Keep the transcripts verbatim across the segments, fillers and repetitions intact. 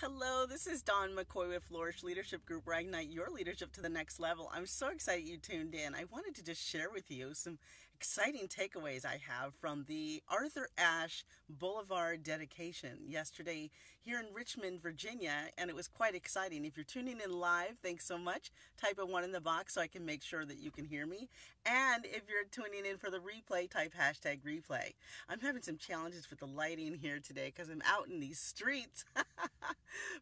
Hello, this is Dawn McCoy with Flourish Leadership Group, where I ignite your leadership to the next level. I'm so excited you tuned in. I wanted to just share with you some exciting takeaways I have from the Arthur Ashe Boulevard dedication yesterday here in Richmond, Virginia, and it was quite exciting. If you're tuning in live, thanks so much. Type a one in the box so I can make sure that you can hear me. And if you're tuning in for the replay, type hashtag replay. I'm having some challenges with the lighting here today because I'm out in these streets.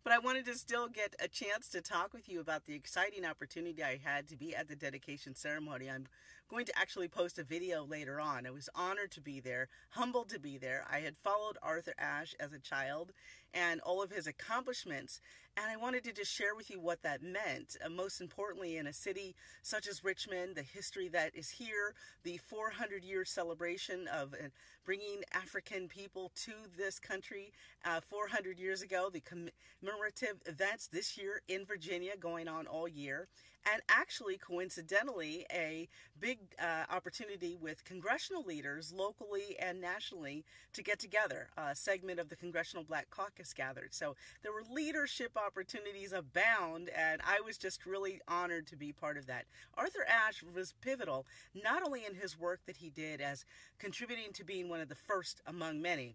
But I wanted to still get a chance to talk with you about the exciting opportunity I had to be at the dedication ceremony. I'm going to actually post a video later on. I was honored to be there, humbled to be there. I had followed Arthur Ashe as a child and all of his accomplishments, and I wanted to just share with you what that meant. Uh, most importantly, in a city such as Richmond, the history that is here, the four hundred year celebration of uh, bringing African people to this country uh, four hundred years ago, the commitment commemorative events this year in Virginia going on all year, and actually coincidentally a big uh, opportunity with congressional leaders locally and nationally to get together. A segment of the Congressional Black Caucus gathered, so there were leadership opportunities abound, and I was just really honored to be part of that. Arthur Ashe was pivotal not only in his work that he did as contributing to being one of the first among many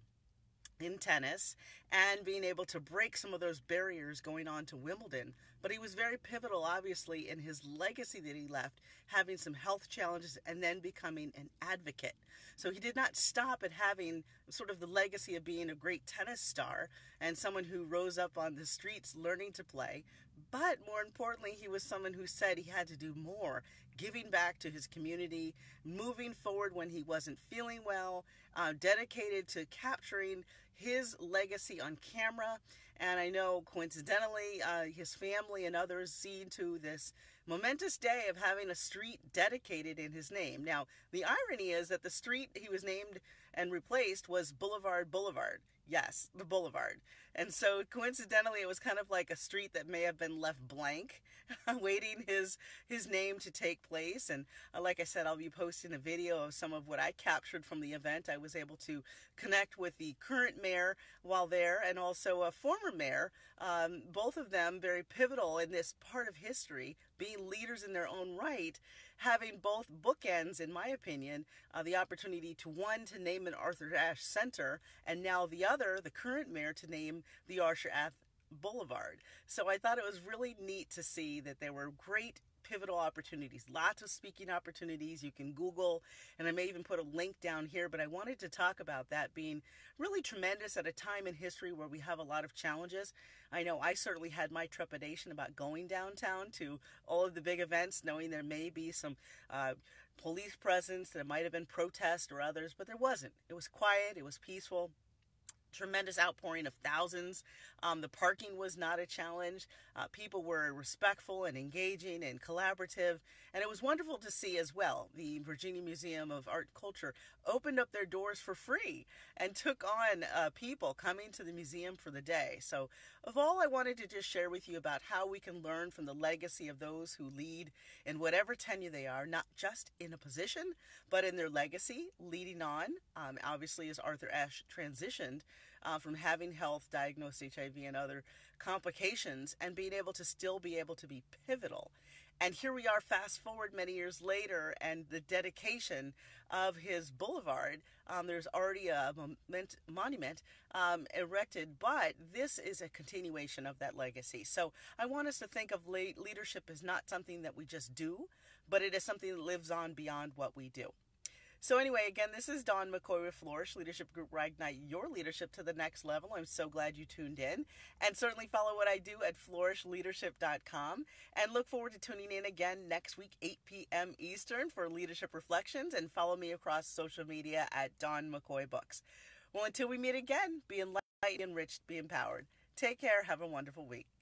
in tennis and being able to break some of those barriers going on to Wimbledon, but he was very pivotal obviously in his legacy that he left, having some health challenges and then becoming an advocate. So he did not stop at having sort of the legacy of being a great tennis star and someone who rose up on the streets learning to play, but more importantly he was someone who said he had to do more, giving back to his community, moving forward when he wasn't feeling well, uh, dedicated to capturing his legacy on camera. And I know coincidentally uh, his family and others see to this momentous day of having a street dedicated in his name. Now the irony is that the street he was named and replaced was Boulevard Boulevard. Yes, the Boulevard. And so coincidentally, it was kind of like a street that may have been left blank, waiting his his name to take place. And uh, like I said, I'll be posting a video of some of what I captured from the event. I was able to connect with the current mayor while there and also a former mayor, um, both of them very pivotal in this part of history, being leaders in their own right, having both bookends, in my opinion, uh, the opportunity to one, to name an Arthur Ashe Center, and now the other Other, the current mayor, to name the Arthur Ashe Boulevard. So I thought it was really neat to see that there were great pivotal opportunities, lots of speaking opportunities. You can Google, and I may even put a link down here, but I wanted to talk about that being really tremendous at a time in history where we have a lot of challenges. I know I certainly had my trepidation about going downtown to all of the big events, knowing there may be some uh, police presence, there might have been protests or others, but there wasn't. It was quiet, it was peaceful. Tremendous outpouring of thousands. Um, the parking was not a challenge. Uh, people were respectful and engaging and collaborative. And it was wonderful to see as well. The Virginia Museum of Art and Culture opened up their doors for free and took on uh, people coming to the museum for the day. So of all, I wanted to just share with you about how we can learn from the legacy of those who lead in whatever tenure they are, not just in a position, but in their legacy, leading on. Um, obviously, as Arthur Ashe transitioned Uh, from having health, diagnosed H I V and other complications, and being able to still be able to be pivotal. And here we are, fast forward many years later, and the dedication of his boulevard. Um, there's already a moment, monument um, erected, but this is a continuation of that legacy. So I want us to think of leadership as not something that we just do, but it is something that lives on beyond what we do. So anyway, again, this is Dawn McCoy with Flourish Leadership Group, where I ignite your leadership to the next level. I'm so glad you tuned in. And certainly follow what I do at flourish leadership dot com. And look forward to tuning in again next week, eight p m Eastern, for Leadership Reflections. And follow me across social media at Dawn McCoy Books. Well, until we meet again, be enlightened, be enriched, be empowered. Take care. Have a wonderful week.